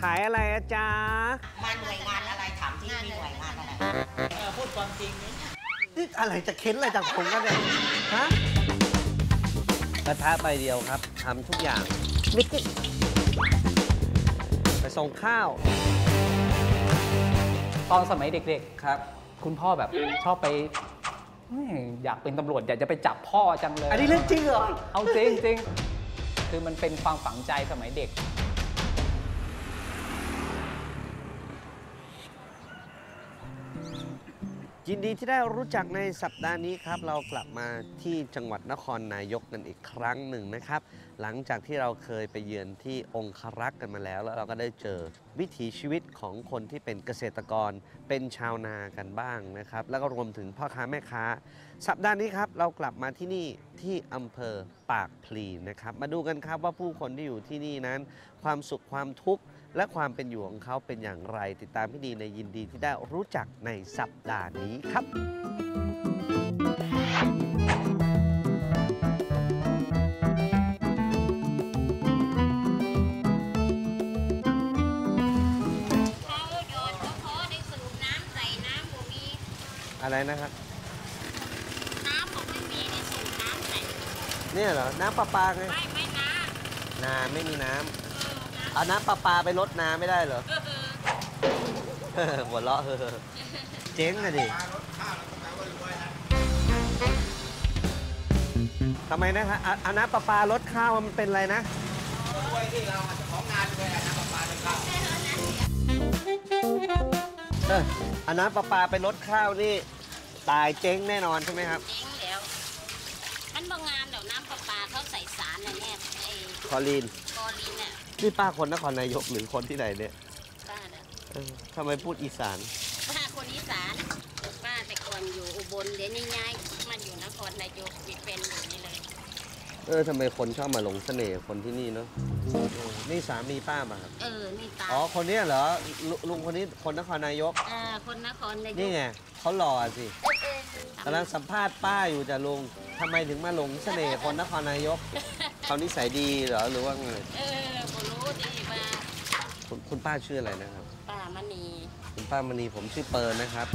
ขายอะไรอะจ๊ะมาหน่วยงานอะไรถามที่มีหน่วยงานอะไรพูดความจริงนี่อะไรจะเค้นอะไรจากผมกันเนี่ยฮะกระทะใบเดียวครับทำทุกอย่างวิกไปส่งข้าวตอนสมัยเด็กๆครับคุณพ่อแบบชอบไปอยากเป็นตำรวจอยากจะไปจับพ่อจังเลยอันนี้เรื่องจริงเหรอเอาจริงจริงคือมันเป็นความฝังใจสมัยเด็กยินดีที่ได้รู้จักในสัปดาห์นี้ครับเรากลับมาที่จังหวัดนครนายกกันอีกครั้งหนึ่งนะครับหลังจากที่เราเคยไปเยือนที่องครักษ์กันมาแล้วเราก็ได้เจอวิถีชีวิตของคนที่เป็นเกษตรกรเป็นชาวนากันบ้างนะครับแล้วก็รวมถึงพ่อค้าแม่ค้าสัปดาห์นี้ครับเรากลับมาที่นี่ที่อำเภอปากพลีนะครับมาดูกันครับว่าผู้คนที่อยู่ที่นี่นั้นความสุขความทุกข์และความเป็นอยู่ของเขาเป็นอย่างไรติดตามให้ดีในยินดีที่ได้รู้จักในสัปดาห์นี้ครับเขาโยนก็พอได้สรุปน้ำใส่น้ำบ่มีอะไรนะครับน้ำของไม่มีในสูบน้ำใส่เนี่ยเหรอน้ำประปาไงไม่น้ำไม่มีน้ำเอาน้ำประปาไปลดน้ำไม่ได้เหรอหัวเราะเจ๊งนะดิทำไมนะคะเอาน้ำประปาลดข้าวมันเป็นอะไรนะด้วยที่เราของงานด้วยน้ำประปาลดข้าวเอาน้ำประปาไปลดข้าวนี่ตายเจ๊งแน่นอนใช่ไหมครับเจ๊งแล้วมันบางงานเดี๋ยวน้ำประปาเขาใส่สารอะไรแน่คลอรีนเนี่ยนี่ป้าคนนครนายกหรือคนที่ไหนเนี่ยป้าเนี่ยทำไมพูดอีสานป้าคนอีสานป้าแต่ก่อนอยู่อุบลเดี๋ยวนี้ย้ายมาอยู่นครนายกมีเป็นอยู่นี่เลยทำไมคนชอบมาหลงเสน่ห์คนที่นี่เนาะนี่สามีป้าป่ะครับนี่ตาอ๋อคนนี้เหรอลุงคนนี้คนนครนายกคนนครนายกนี่ไงเขาหล่อสิกำลังสัมภาษณ์ป้าอยู่จะลุงทำไมถึงมาหลงเสน่ห์คนนครนายกเขานิสัยดีเหรอหรือว่าไงผมรู้ดีมาคุณป้าชื่ออะไรนะครับป้ามณีคุณป้ามณีผมชื่อเปิร์นะครับ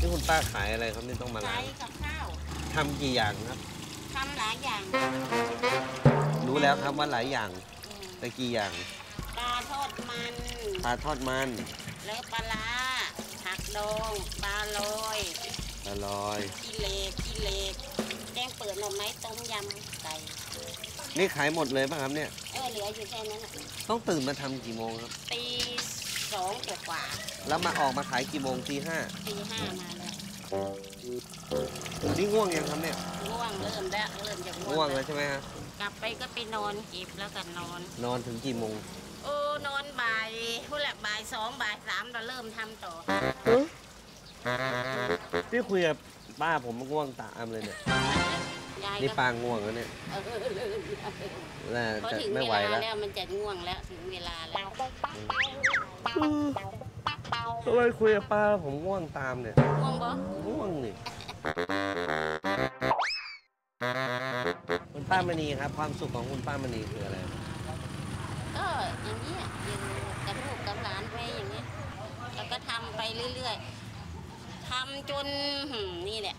นี่คุณป้าขายอะไรครับนี่ต้องมาขายกับข้าวทำกี่อย่างครับทำหลายอย่างรู้แล้วครับว่าหลายอย่างแต่กี่อย่างปลาทอดมันแล้วปลาร้าผักดองปลาลอยกิเลสแกงเปิดหน่อไม้ต้มยำไก่นี่ขายหมดเลยป่ะครับเนี่ยเหลืออยู่แค่นั้นต้องตื่นมาทำกี่โมงครับตี 2 กว่าแล้วมาออกมาขายกี่โมงตี 5มาแล้วนี่ง่วงยังครับเนี่ยง่วงเริ่มจะง่วงแล้วใช่ไหมครับกลับไปก็ไปนอนเก็บแล้วกันนอนถึงกี่โมงนอนบ่าย 2 บ่าย 3เราเริ่มทำต่อพี่คุยกับป้าผมง่วงตามเลยเนี่ยนี่ปางง่วงแล้วเนี่ยพอถึงเวลาแล้วมันจะง่วงแล้วถึงเวลาแล้วเลยคุยกับป้าผมง่วงตามเนี่ยง่วงปะง่วงนี่คุณป้ามณีครับความสุขของคุณป้ามณีคืออะไรก็อย่างนี้อยู่กับลูกกับหลานไปอย่างนี้แล้วก็ทำไปเรื่อยๆทำจนนี่แหละ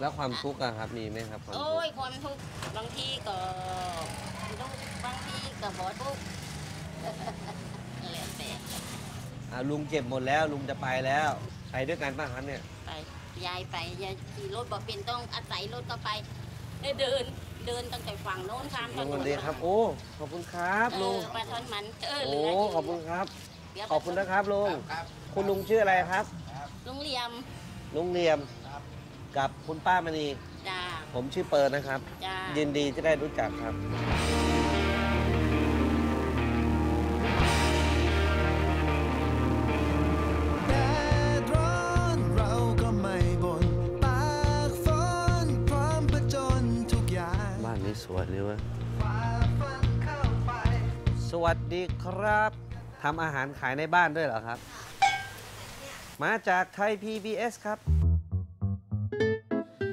แล้วความทุกข์ครับมีไหมครับโอ้ยความทุกข์บางทีก็ทุกบางทีก็บ่ทุกลุงเจ็บหมดแล้วลุงจะไปแล้วไปด้วยกันป่ะครับเนี่ยไปยายขี่รถบ่เป็นต้องอาศัยรถก็ไปเดินตั้งแต่ฝั่งโน้นข้ามถนนเลยครับโอ้ขอบคุณครับลุงปลาทอดมันโอ้ขอบคุณครับขอบคุณนะครับลุงคุณลุงชื่ออะไรครับลุงเรียมกับคุณป้ามณีผมชื่อเปิร์นะครับยินดีที่ได้รู้จักครับบ้านนี้สวยเลยวะสวัสดีครับทำอาหารขายในบ้านด้วยเหรอครับมาจากไทย PBS ครับ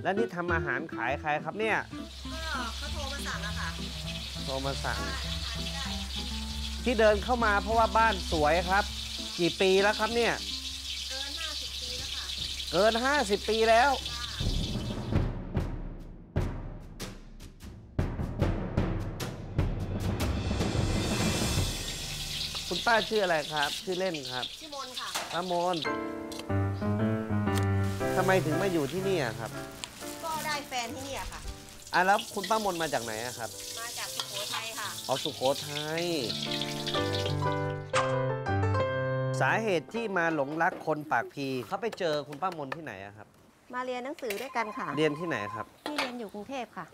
แล้วนี่ทำอาหารขายใครครับเนี่ยก็โทรมาสั่งอะค่ะโทรมาสั่งที่เดินเข้ามาเพราะว่าบ้านสวยครับกี่ปีแล้วครับเนี่ยเกิน50ปีแล้วค่ะเกิน50ปีแล้วคุณป้าชื่ออะไรครับชื่อเล่นครับชื่อมนค่ะป้ามนทำไมถึงมาอยู่ที่นี่ครับก็ได้แฟนที่นี่ค่ะแล้วคุณป้ามนมาจากไหนครับมาจากสุโขทัยค่ะอ๋อสุโขทัยสาเหตุที่มาหลงรักคนปากพีเขาไปเจอคุณป้ามนที่ไหนครับมาเรียนหนังสือด้วยกันค่ะเรียนที่ไหนครับที่เรียนอยู่กรุงเทพค่ะ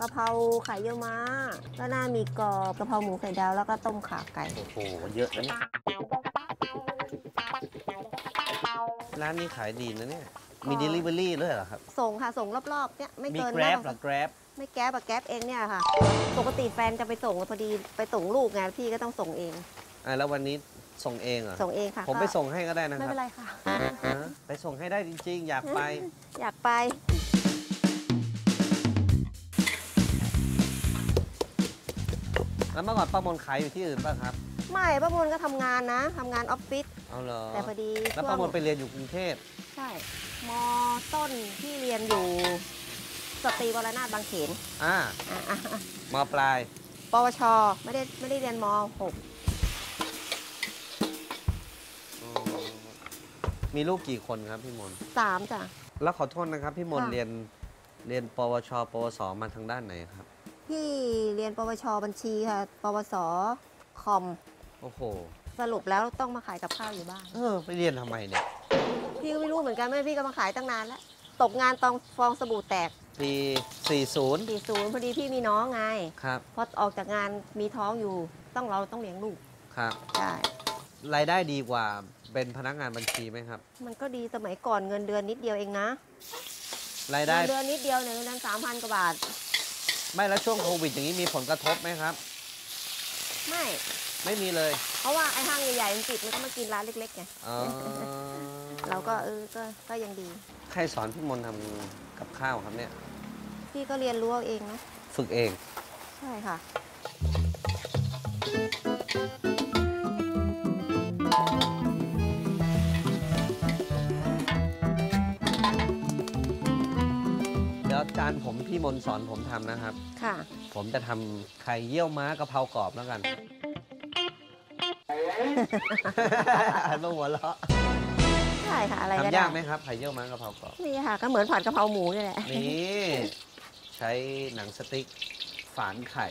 กะเพราไข่เยี่ยวม้าก็น่ามีกรอบกะเพราหมูไข่ดาวแล้วก็ต้มขาไก่โอ้โหเยอะนะเนี่ยร้านนี้ขายดีนะเนี่ยมี delivery ด้วยเหรอครับส่งค่ะส่งรอบๆเนี่ยไม่เกินนะมี Grab ไม่แก๊บอะแก๊บเองเนี่ยค่ะปกติแฟนจะไปส่งพอดีไปส่งลูกไงพี่ก็ต้องส่งเองแล้ววันนี้ส่งเองเหรอส่งเองค่ะผมไปส่งให้ก็ได้นะครับไม่เป็นไรค่ะไปส่งให้ได้จริงๆอยากไปอยากไปแล้วเมื่อก่อนป้ามนขายอยู่ที่อื่นป่ะครับไม่ป้ามนก็ทำงานนะทำงานออฟฟิศเอาเหรอแต่พอดีแล้วป้ามนไปเรียนอยู่กรุงเทพใช่ม.ต้นที่เรียนอยู่สตรีวรนาถบางเขนม.ปลายปวช.ไม่ได้เรียนม.6 มีลูกกี่คนครับพี่มน3จ้ะแล้วขอโทษนะครับพี่มนเรียนปวช.ปวส.มาทางด้านไหนครับพี่เรียนปวช.บัญชีค่ะปวส.คอมโอ้โหสรุปแล้วต้องมาขายกับข้าวอยู่บ้านไปเรียนทำไมเนี่ยพี่ก็ไม่รู้เหมือนกันแม่พี่ก็มาขายตั้งนานแล้วตกงานตองฟองสบู่แตกปี40พอดีพี่มีน้องไงครับพอออกจากงานมีท้องอยู่เราต้องเลี้ยงลูกครับใช่รายได้ดีกว่าเป็นพนักงานบัญชีไหมครับมันก็ดีสมัยก่อนเงินเดือนนิดเดียวเองนะรายได้เดือนนิดเดียวเนี่ยเงิน3,000 กว่าบาทไม่แล้วช่วงโควิดอย่างนี้มีผลกระทบไหมครับไม่มีเลยเพราะว่าไอ้ห้างใหญ่ๆมันปิดมันก็มากินร้านเล็กๆไงเราก็ก็ยังดีใครสอนพี่มนทำกับข้าวครับเนี่ยพี่ก็เรียนรู้เองนะฝึกเองใช่ค่ะอาจารย์ผมพี่มนสอนผมทำนะครับค่ะผมจะทำไข่เยี่ยวม้ากะเพรากรอบแล้วกันต้องหัวเราะใช่ค่ะอะไรทำยากไหมครับไข่เยี่ยวม้ากะเพรากรอบนี่ค่ะก็เหมือนผัดกะเพราหมูนี่แหละนี่ใช้หนังสติ๊กฝานไข่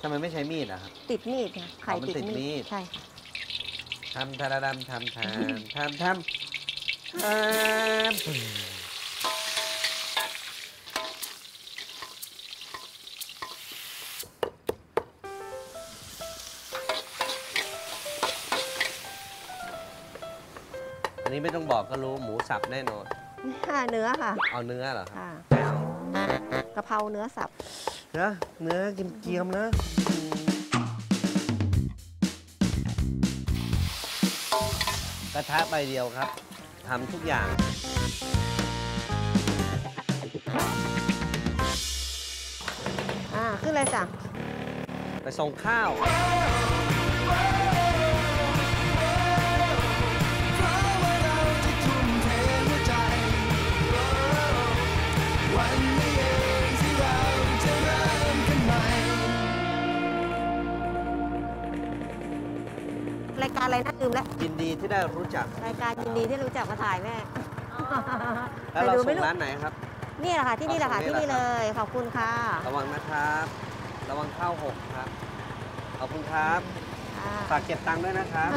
ทำไมไม่ใช้มีดนะครับติดมีดค่ะไข่ติดมีดใช่ทำทาราดำทำอันนี้ไม่ต้องบอกก็รู้หมูสับแน่นอนค่ะเนื้อค่ะเอาเนื้อเหรอค่ะกะเพราเนื้อสับนะเนื้อเกรียมๆนะกระทะใบเดียวครับทำทุกอย่างขึ้นเลยจ้ะไปส่งข้าวรายการอะไรน่าลืมแล้วยินดีที่ได้รู้จักรายการยินดีที่รู้จักมาถ่ายแม่แล้วเราส่งร้านไหนครับนี่แหละค่ะที่นี่แหละค่ะที่นี่เลยขอบคุณค่ะระวังนะครับระวังข้าวหกครับขอบคุณครับฝากเก็บตังค์ด้วยนะครับ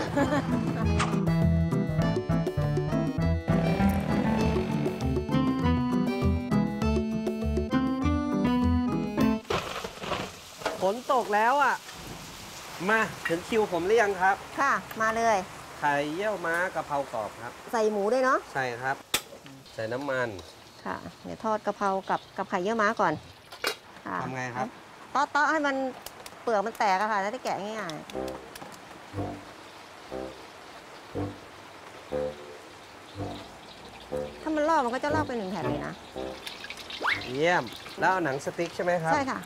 ฝนตกแล้วอ่ะมาถึงคิวผมหรือยังครับค่ะมาเลยไข่เยี่ยวม้ากะเพรากรอบครับใส่หมูด้วยเนาะใส่ครับใส่น้ำมันค่ะเดี๋ยวทอดกะเพรากับไข่เยี่ยวม้าก่อนทำไงครับต๊อให้มันเปลือกมันแตกอะค่ะแล้วจะแกะง่ายๆถ้ามัน ลอกมันก็จะลอกเป็นหนึ่งแผ่นเลยนะเยี่ยมแล้วหนังสติ๊กใช่ไหมครับใช่ค่ะ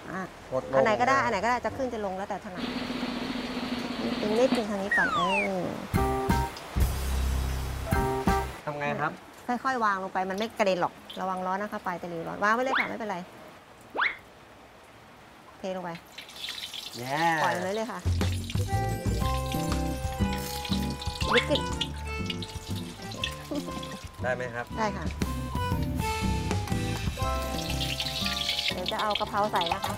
อันไหนก็ได้อันไหนก็ได้จะขึ้นจะลงแล้วแต่ถนัดตึงนิดตึงทางนี้ก่อนทำไงครับค่อยๆวางลงไปมันไม่กระเด็นหรอกระวังร้อนนะคะปลายตะหลิวร้อนวางไว้เลยค่ะไม่เป็นไรเทลงไปปล่อยเลยค่ะวิกฤตได้ไหมครับได้ค่ะเดี๋ยวจะเอากะเพราใส่นะคะ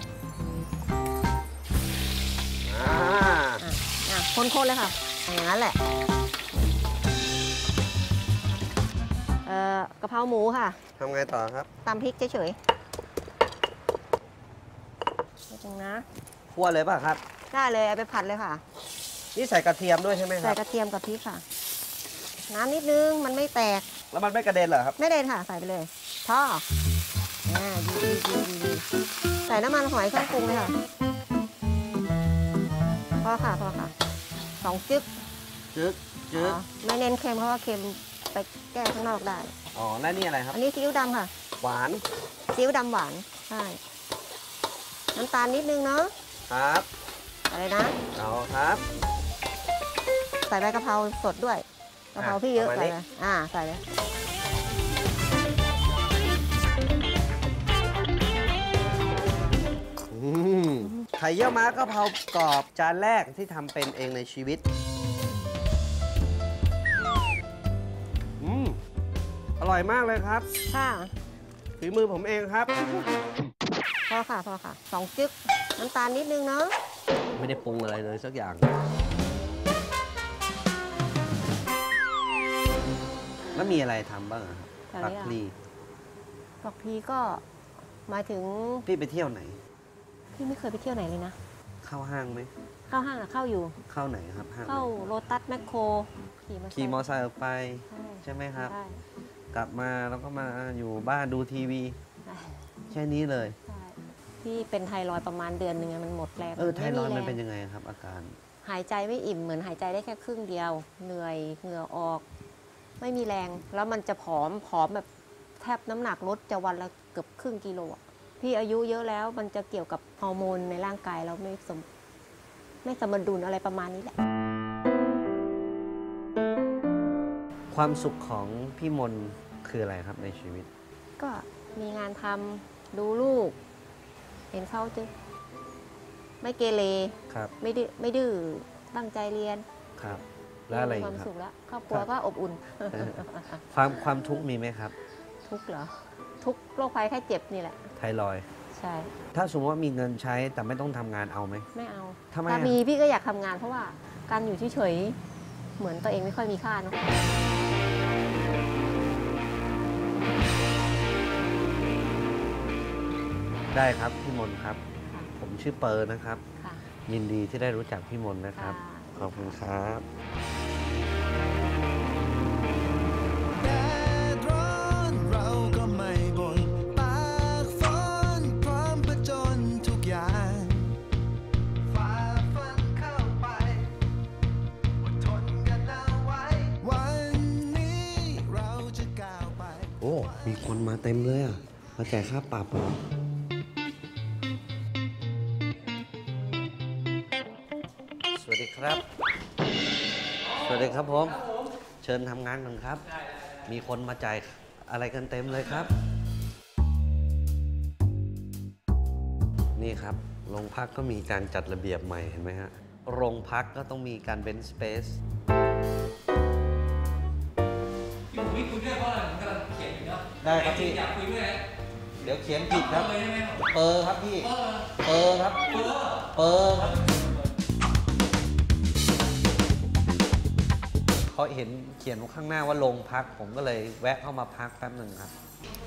คนๆเลยค่ะอย่างนั้นแหละกะเพราหมูค่ะทำไงต่อครับตำพริกเฉยๆจริงนะคั่วเลยป่ะครับได้เลยเอาไปผัดเลยค่ะนี่ใส่กระเทียมด้วยใช่ไหมครับใส่กระเทียมกับพริกค่ะน้ำนิดนึงมันไม่แตกแล้วมันไม่กระเด็นเหรอครับไม่เด็นค่ะใส่ไปเลยท่อใส่น้ำมันหอยเครื่องปรุงเลยค่ะพอค่ะพอค่ะสองจึ๊กไม่เน้นเค็มเพราะว่าเค็มไปแก้ข้างนอกได้อ๋อแล้วนี่อะไรครับอันนี้ซีอิ๊วดำค่ะหวานซีอิ๊วดำหวานใช่น้ำตาลนิดนึงเนาะครับอะไรนะเอาครับใส่ใบกะเพราสดด้วยกะเพราพี่เยอะใส่เลยใส่เลยไข่เยี่ยวม้ากะเพรากรอบจานแรกที่ทำเป็นเองในชีวิตอร่อยมากเลยครับค่ะฝีมือผมเองครับพอค่ะพอค่ะสองจึ๊กน้ำตาลนิดนึงเนาะไม่ได้ปรุงอะไรเลยสักอย่างแล้วมีอะไรทำบ้างครับผักพีผักพีก็มาถึงพี่ไปเที่ยวไหนพี่ไม่เคยไปเที่ยวไหนเลยนะเข้าห้างไหมเข้าห้างอะเข้าอยู่เข้าไหนครับห้างเข้าโลตัสแมคโครขี่มอเตอร์ไซค์ออกไปใช่ไหมครับกลับมาแล้วก็มาอยู่บ้านดูทีวีแค่นี้เลยที่เป็นไทรอยประมาณเดือนหนึ่งมันหมดแรงไทรอยมันเป็นยังไงครับอาการหายใจไม่อิ่มเหมือนหายใจได้แค่ครึ่งเดียวเหนื่อยเหงื่อออกไม่มีแรงแล้วมันจะผอมผอมแบบแทบน้ำหนักลดจะวันละเกือบครึ่งกิโลพี่อายุเยอะแล้วมันจะเกี่ยวกับฮอร์โมนในร่างกายเราไม่สมดุลอะไรประมาณนี้แหละความสุขของพี่มนคืออะไรครับในชีวิตก็มีงานทำดูลูกเห็นเขาจึงไม่เกเรไม่ดื้อตั้งใจเรียนครับแล้วอะไรครับความสุขแล้วครอบครัวก็อบอุ่นความทุกข์มีไหมครับทุกข์เหรอทุกโรคภัยแค่เจ็บนี่แหละไทรอยด์ใช่ถ้าสมมติว่ามีเงินใช้แต่ไม่ต้องทำงานเอาไหมไม่เอาแต่มีพี่ก็อยากทำงานเพราะว่าการอยู่เฉยๆเหมือนตัวเองไม่ค่อยมีค่าเนาะได้ครับพี่มนครับผมชื่อเปอร์นะครับยินดีที่ได้รู้จักพี่มนนะครับขอบคุณครับโอ้มีคนมาเต็มเลยอ่ะมาจ่ายค่าปรับสวัสดีครับสวัสดีครับผมเชิญทำงานหนึ่งครับมีคนมาจ่ายอะไรกันเต็มเลยครับนี่ครับโรงพักก็มีการจัดระเบียบใหม่เห็นไหมฮะโรงพักก็ต้องมีการเว้นสเปซอยู่คุยด้วยเพราะอะไรผมกำลังเขียนอยู่นะได้ครับพี่อยากคุยด้วยเดี๋ยวเขียนผิดครับเปอร์ครับพี่เปอร์ครับเปอร์เขาเห็นเขียนข้างหน้าว่าลงพักผมก็เลยแวะเข้ามาพักแป๊บหนึ่งครับ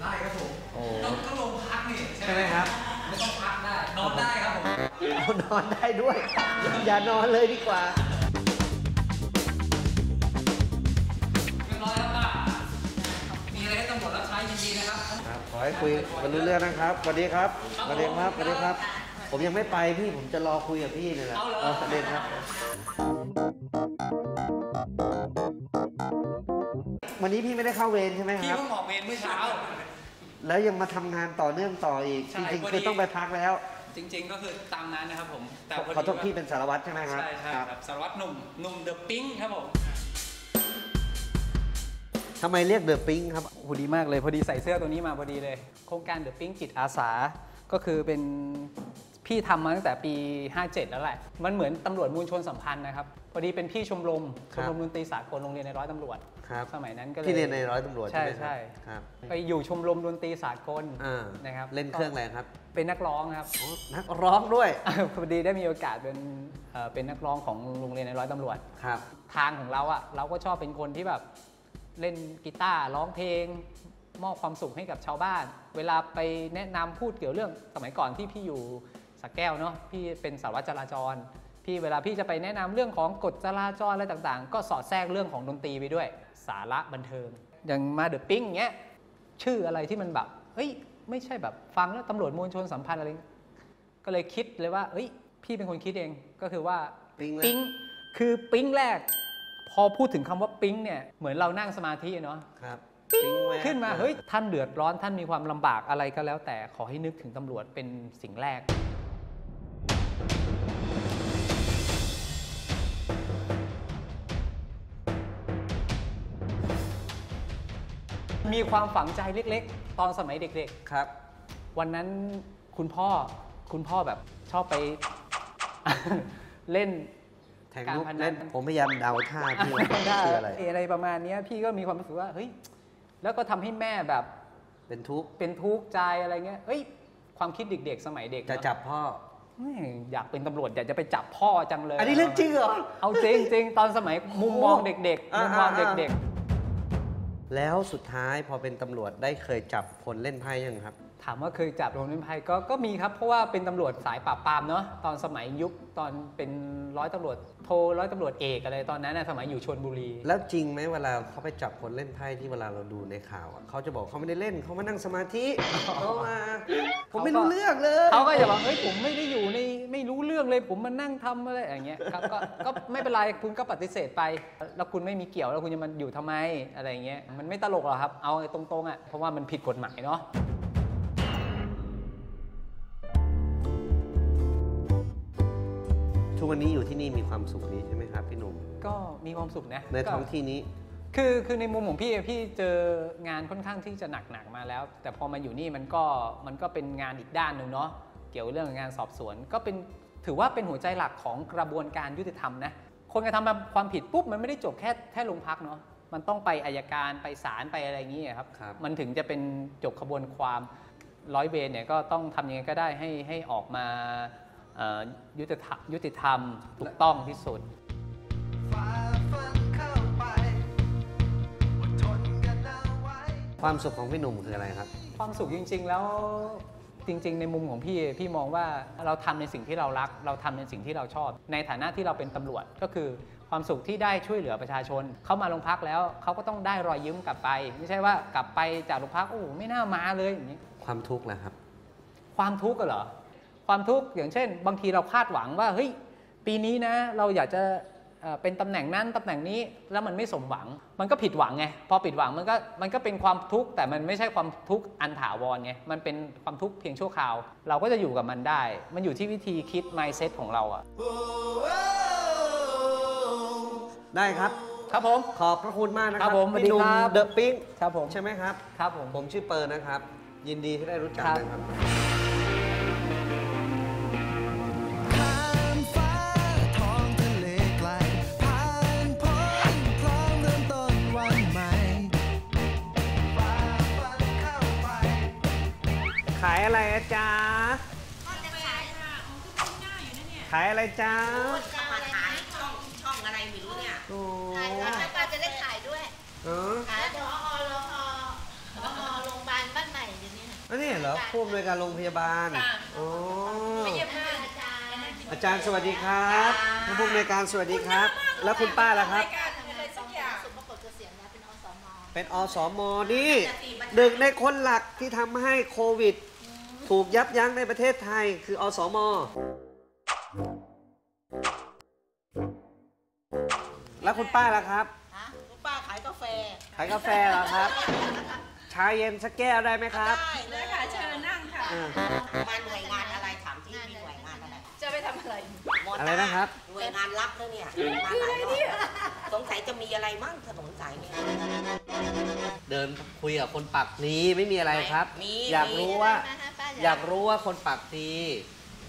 ได้ครับผมก็ลงพักนี่ใช่ไหมครับไม่ต้องพักได้นอนได้ครับผมนอนได้ด้วยอย่านอนเลยดีกว่าเรียบร้อยแล้วป่ะมีอะไรให้ตำรวจรับใช้ยินดีนะครับครับขอให้คุยกันเรื่องนะครับสวัสดีครับสวัสดีครับสวัสดีครับผมยังไม่ไปพี่ผมจะรอคุยกับพี่นี่แหละสวัสดีครับ วันนี้พี่ไม่ได้เข้าเวรใช่ไหมครับพี่เพิ่งออกเวรเมื่อเช้าแล้วยังมาทำงานต่อเนื่องต่ออีกจริงๆคือต้องไปพักแล้วจริงๆก็คือตามนั้นนะครับผมแต่ขอโทษพี่เป็นสารวัตรใช่ไหมครับใช่ครับสารวัตรหนุ่มเดอะปิ๊งครับผมทำไมเรียกเดอะปิ๊งครับโหดีมากเลยพอดีใส่เสื้อตัวนี้มาพอดีเลยโครงการเดอะปิ๊งจิตอาสาก็คือเป็นพี่ทำมาตั้งแต่ปี 57 แล้วแหละมันเหมือนตำรวจมูลชนสัมพันธ์นะครับพอดีเป็นพี่ชมรมดนตรีสากลโรงเรียนในร้อยตำรวจสมัยนั้นก็เลยที่เรียนในร้อยตำรวจใช่ใช่ไปอยู่ชมรมดนตรีสากลนะครับเล่นเครื่องอะไรครับเป็นนักร้องครับนักร้องด้วยพอดีได้มีโอกาสเป็นนักร้องของโรงเรียนในร้อยตำรวจทางของเราอ่ะเราก็ชอบเป็นคนที่แบบเล่นกีตาร์ร้องเพลงมอบความสุขให้กับชาวบ้านเวลาไปแนะนำพูดเกี่ยวเรื่องสมัยก่อนที่พี่อยู่สระแก้วเนาะพี่เป็นสารวัตรจราจรพี่เวลาพี่จะไปแนะนำเรื่องของกฎจราจรอะไรต่างๆก็สอดแทรกเรื่องของดนตรีไปด้วยสาระบันเทิงอย่างมาเดอะปิ๊งเงี้ยชื่ออะไรที่มันแบบเฮ้ยไม่ใช่แบบฟังแล้วตำรวจมวลชนสัมพันธ์อะไรก็เลยคิดเลยว่าเฮ้ยพี่เป็นคนคิดเองก็คือว่าปิ๊งคือปิ๊งแรกพอพูดถึงคำว่าปิ๊งเนี่ยเหมือนเรานั่งสมาธิเนาะขึ้นมาเฮ้ยท่านเดือดร้อนท่านมีความลำบากอะไรก็แล้วแต่ขอให้นึกถึงตำรวจเป็นสิ่งแรกมีความฝังใจเล็กๆตอนสมัยเด็กๆครับวันนั้นคุณพ่อแบบชอบไปเล่นแทงลูกเล่นผมพยายามเดาท่าพี่อะไรประมาณนี้พี่ก็มีความรู้สึกว่าเฮ้ยแล้วก็ทำให้แม่แบบเป็นทุกข์ใจอะไรเงี้ยเฮ้ยความคิดเด็กๆสมัยเด็กจะจับพ่ออยากเป็นตำรวจอยากจะไปจับพ่อจังเลยอันนี้เรื่องจริงเหรอเอาจริงๆตอนสมัยมุมมองเด็กๆมุมมองเด็กๆแล้วสุดท้ายพอเป็นตำรวจได้เคยจับคนเล่นไพ่ยังครับถามว่าเคยจับคนเล่นไพ่ก็มีครับเพราะว่าเป็นตำรวจสายปราบปรามเนาะตอนสมัยยุคตอนเป็นร้อยตำรวจโทร้อยตำรวจเอกอะไรตอนนั้นนะสมัยอยู่ชลบุรีแล้วจริงไหมเวลาเขาไปจับคนเล่นไพ่ที่เวลาเราดูในข่าวเขาจะบอกเขาไม่ได้เล่นเขามานั่งสมาธิเขามาผมไม่รู้เรื่องเลยเขาก็จะบอกเฮ้ยผมไม่ได้อยู่ในไม่รู้เรื่องเลยผมมานั่งทำอะไรอย่างเงี้ยครับก็ไม่เป็นไรคุณก็ปฏิเสธไปแล้วคุณไม่มีเกี่ยวแล้วคุณจะมาอยู่ทำไมอะไรเงี้ยมันไม่ตลกหรอกครับเอาตรงๆอ่ะเพราะว่ามันผิดกฎหมายเนาะทุกวันนี้อยู่ที่นี่มีความสุขนี้ใช่ไหมครับพี่หนุ่มก็มีความสุขนะในท้องที่นี้คือในมุมของพี่เจองานค่อนข้างที่จะหนักมาแล้วแต่พอมาอยู่นี่มันก็เป็นงานอีกด้านหนึ่งเนาะเกี่ยวเรื่องงานสอบสวนก็เป็นถือว่าเป็นหัวใจหลักของกระบวนการยุติธรรมนะคนกระทำความผิดปุ๊บมันไม่ได้จบแค่โรงพักเนาะมันต้องไปอัยการไปศาลไปอะไรอย่างนี้ครับมันถึงจะเป็นจบกระบวนความร้อยเวรเนี่ยก็ต้องทำยังไงก็ได้ให้ออกมายุติธรรมถูกต้องที่สุดความสุขของพี่หนุ่มคืออะไรครับความสุขจริงๆแล้วจริงๆในมุมของพี่มองว่าเราทำในสิ่งที่เรารักเราทำในสิ่งที่เราชอบในฐานะที่เราเป็นตำรวจก็คือความสุขที่ได้ช่วยเหลือประชาชนเขามาโรงพักแล้วเขาก็ต้องได้รอยยิ้มกลับไปไม่ใช่ว่ากลับไปจากโรงพักโอ้ไม่น่ามาเลยอย่างนี้ความทุกข์แหละครับความทุกข์ก็เหรอความทุกข์อย่างเช่นบางทีเราคาดหวังว่าเฮ้ยปีนี้นะเราอยากจะเป็นตำแหน่งนั้นตำแหน่งนี้แล้วมันไม่สมหวังมันก็ผิดหวังไงพอผิดหวังมันก็เป็นความทุกข์แต่มันไม่ใช่ความทุกข์อันถาวรไงมันเป็นความทุกข์เพียงชั่วคราวเราก็จะอยู่กับมันได้มันอยู่ที่วิธีคิด mindset ของเราอะได้ครับครับผมขอบพระคุณมากนะครับผมพี่หนุ่มเดอะปิ๊งครับผมใช่ไหมครับครับผมชื่อเปิร์นะครับยินดีที่ได้รู้จักนะครับขายอะไรจ๊ะขายอะไรจ๊ะช่องอะไรไม่รู้เนี่ยขายแล้วป้าจะได้ขายด้วยขายแล้วโรงพยาบาลบ้านใหม่อยู่เนี่ยอันนี้เหรอผู้อำนวยการโรงพยาบาลโอ้อาจารย์สวัสดีครับท่านผู้อำนวยการสวัสดีครับแล้วคุณป้าล่ะครับเป็นอสม.นี่หนึ่งในคนหลักที่ทำให้โควิดถูกยับยั้งในประเทศไทยคืออสม.แล้วคุณป้าล่ะครับคุณป้าขายกาแฟ ขายกาแฟเหรอครับชาเย็นสักแก้วได้ไหมครับได้เลยค่ะเชิญนั่งค่ะมาหน่วยงานอะไรถามที่มีหน่วยงานอะไรจะไปทำอะไรอะไรนะครับหน่วยงานรับแล้วเนี่ยมาหลายรอบสงสัยจะมีอะไรมั่งถนนสายนี้เดินคุยกับคนปากพลีไม่มีอะไรครับอยากรู้ว่าคนปากพลี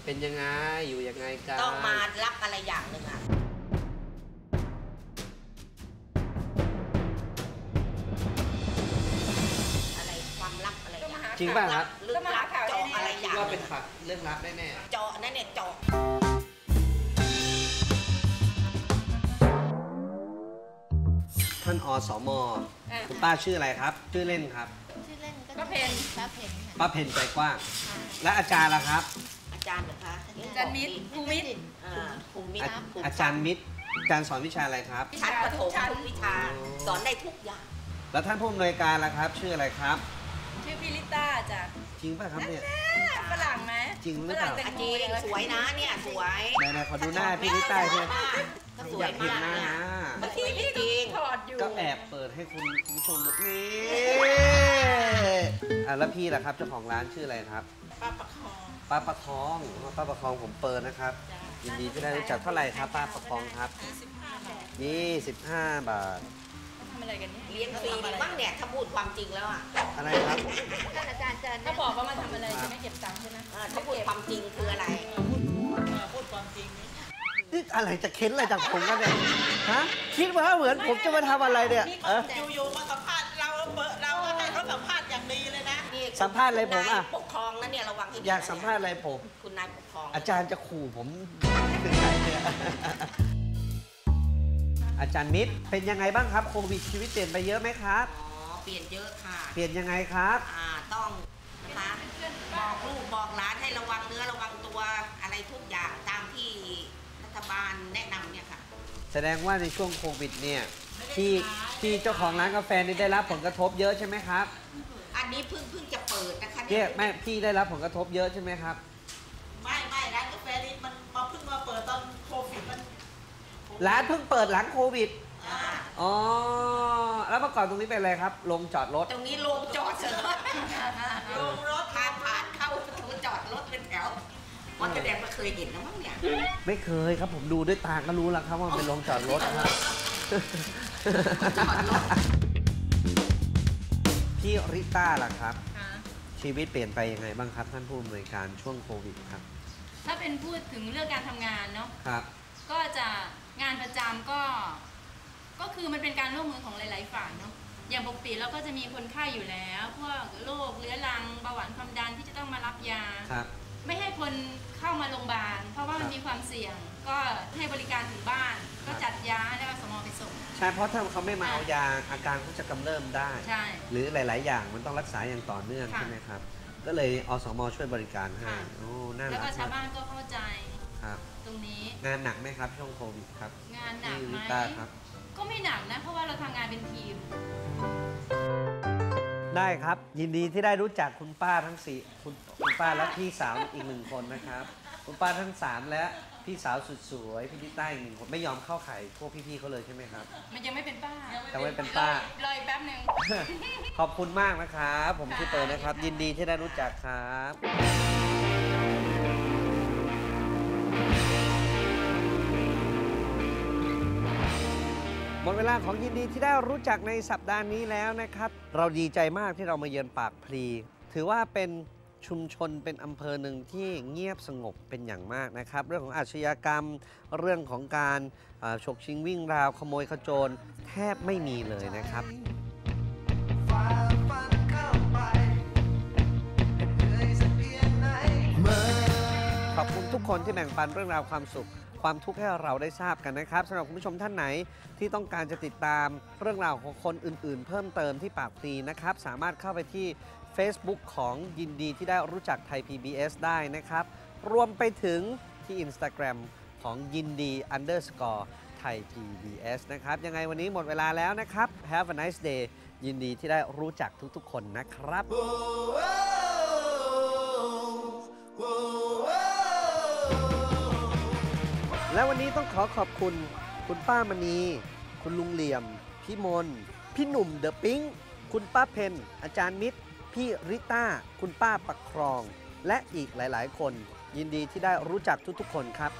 เป็นยังไงอยู่ยังไงกันต้องมารับอะไรอย่างหนึ่งอ่ะอะไรความลับอะไรจริงป่ะครับก็มาหาข่าวได้แน่ก็เป็นฝักเรื่องลับได้แน่เจาะนั่นเนี่ยเจาะท่านอสม.คุณป้าชื่ออะไรครับชื่อเล่นครับชื่อเล่นก็ป้าเพนป้าเพนใจกว้างและอาจารย์ล่ะครับอาจารย์เหรอคะอาจารย์มิตรภูมิอาจารย์มิตรอาจารย์สอนวิชาอะไรครับชั้นประถมทุกวิชาสอนได้ทุกอย่างแล้วท่านผู้อำนวยการล่ะครับชื่ออะไรครับชื่อพิริต้าจ้ะจริงป่ะครับเนี่ยฝรั่งไหมจริงหรือเปล่าจริงสวยนะเนี่ยสวยไหนๆขอดูหน้าพิริต้าใช่ไหมสวยมากนะที่จริงก็แอบเปิดให้คุณผู้ชมดูนี่แล้วพี่ล่ะครับเจ้าของร้านชื่ออะไรครับป้าประคองป้าประคองผมเปิดนะครับยินดีที่ได้รู้จักเท่าไหร่ครับป้าประคองครับ25 บาททำอะไรกันเนี่ยเลี้ยงฟรีบ้างเนี่ยถ้าพูดความจริงแล้วอ่ะอะไรครับท่านอาจารย์ถ้าบอกว่ามาทำอะไรจะไม่เก็บตังค์ใช่ไหมถ้าพูดความจริงคืออะไรพูดความจริงนี่อะไรจะเค้นอะไรจากผมกันเนี่ยฮะคิดว่าเหมือนผมจะมาทำอะไรเนี่ยอยู่ๆมาสัมภาษณ์เราให้เขาสัมภาษณ์อย่างดีเลยนะสัมภาษณ์อะไรผมอ่ะปกครองนั่นเนี่ยระวังอยากสัมภาษณ์อะไรผมคุณนายปกครองอาจารย์จะขู่ผมถึงไหนเนี่ยอาจารย์มิตรเป็นยังไงบ้างครับโควิดชีวิตเปลี่ยนไปเยอะไหมครับอ๋อเปลี่ยนเยอะค่ะเปลี่ยนยังไงครับต้องนะคะบอกลูกบอกหลานให้ระวังเนื้อระวังตัวอะไรทุกอย่างตามที่รัฐบาลแนะนำเนี่ยค่ะแสดงว่าในช่วงโควิดเนี่ยที่เจ้าของร้านกาแฟนี่ได้รับผลกระทบเยอะใช่ไหมครับอันนี้เพิ่งจะเปิดนะคะเนี่ยแม่พี่ได้รับผลกระทบเยอะใช่ไหมครับไม่ร้านกาแฟนี่มันเพิ่งมาเปิดตอนโควิดมันร้านเพิ่งเปิดหลังโควิดอ๋อแล้วเมื่อก่อนตรงนี้เป็นอะไรครับโรงจอดรถตรงนี้โรงจอดเฉยโรงรถผ่านเข้าโรงจอดรถเป็นแถววันแดงไม่เคยเห็นนะมั้งเนี่ยไม่เคยครับผมดูด้วยตาก็รู้แล้วครับว่าเป็นโรงจอดรถครับพี่ริต้าล่ะครับชีวิตเปลี่ยนไปยังไงบ้างครับท่านผู้อำนวยการช่วงโควิดครับถ้าเป็นพูดถึงเรื่องการทำงานเนาะครับก็จะงานประจำก็คือมันเป็นการร่วมมือของหลายๆฝ่ายเนาะอย่างปกติเราก็จะมีคนไข้อยู่แล้วพวกโรคเรื้อรังเบาหวานความดันที่จะต้องมารับยาไม่ให้คนเข้ามาโรงพยาบาลเพราะว่ามันมีความเสี่ยงก็ให้บริการถึงบ้านก็จัดยาแล้วสมอไปส่งใช่เพราะถ้าเขาไม่มาเอายาอาการก็จะกำเริบได้หรือหลายๆอย่างมันต้องรักษาอย่างต่อเนื่องใช่ไหมครับก็เลยอสม.ช่วยบริการให้แล้วก็ชาวบ้านก็เข้าใจตรงนี้งานหนักไหมครับช่วงโควิดครับงานหนักไหมก็ไม่หนักนะเพราะว่าเราทำงานเป็นทีมได้ครับยินดีที่ได้รู้จักคุณป้าทั้งสี่คุณป้าและพี่สาวอีกหนึ่งคนนะครับคุณป้าทั้ง3และพี่สาวสุดสวยพี่ที่ใต้อีกหนึ่งคนไม่ยอมเข้าไข่พวกพี่ๆเขาเลยใช่ไหมครับมันยังไม่เป็นป้าแต่ไม่เป็นป้ารออีกแป๊บนึงขอบคุณมากนะครับผมที่เปิดนะครับยินดีที่ได้รู้จักครับหมดเวลาของยินดีที่ได้รู้จักในสัปดาห์นี้แล้วนะครับเราดีใจมากที่เรามาเยือนปากพลีถือว่าเป็นชุมชนเป็นอำเภอหนึ่งที่เงียบสงบเป็นอย่างมากนะครับเรื่องของอาชญากรรมเรื่องของการฉกชิงวิ่งราวขโมยขโจรแทบไม่มีเลยนะครับขอบคุณทุกคนที่แบ่งปันเรื่องราวความสุขความทุกข์ให้เราได้ทราบกันนะครับสำหรับคุณผู้ชมท่านไหนที่ต้องการจะติดตามเรื่องราวของคนอื่นๆเพิ่มเติมที่ปากพลีนะครับสามารถเข้าไปที่ Facebook ของยินดีที่ได้รู้จักไทย PBS ได้นะครับรวมไปถึงที่ Instagram ของยินดี _ ไทย PBS นะครับยังไงวันนี้หมดเวลาแล้วนะครับ Have a nice day ยินดีที่ได้รู้จักทุกๆคนนะครับและวันนี้ต้องขอขอบคุณคุณป้ามณีคุณลุงเหลี่ยมพี่มน พี่หนุ่มเดอะปิ๊งคุณป้าเพนอาจารย์มิตรพี่ริต้าคุณป้าประครองและอีกหลายๆคนยินดีที่ได้รู้จักทุกๆคนครับ